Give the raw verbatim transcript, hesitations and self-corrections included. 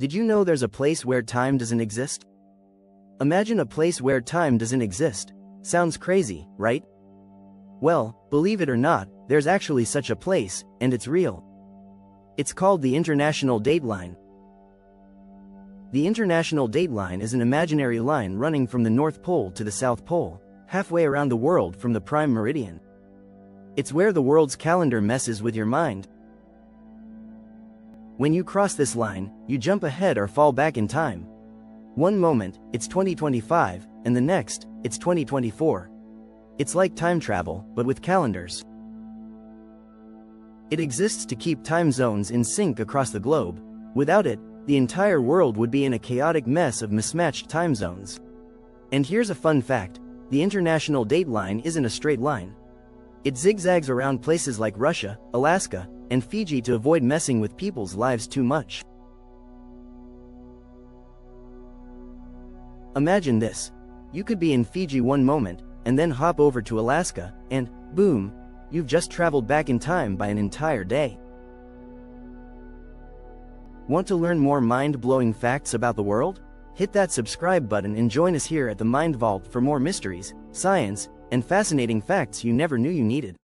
Did you know there's a place where time doesn't exist? Imagine a place where time doesn't exist. Sounds crazy, right? Well, believe it or not, there's actually such a place, and it's real. It's called the International Date Line. The International Date Line is an imaginary line running from the North Pole to the South Pole, halfway around the world from the prime meridian. It's where the world's calendar messes with your mind. When you cross this line, you jump ahead or fall back in time. One moment, it's twenty twenty-five, and the next, it's twenty twenty-four. It's like time travel, but with calendars. It exists to keep time zones in sync across the globe. Without it, the entire world would be in a chaotic mess of mismatched time zones. And here's a fun fact: the International Date Line isn't a straight line. It zigzags around places like Russia, Alaska, and Fiji to avoid messing with people's lives too much. Imagine this. You could be in Fiji one moment, and then hop over to Alaska, and, boom, you've just traveled back in time by an entire day. Want to learn more mind-blowing facts about the world? Hit that subscribe button and join us here at the MindzVault for more mysteries, science, and fascinating facts you never knew you needed.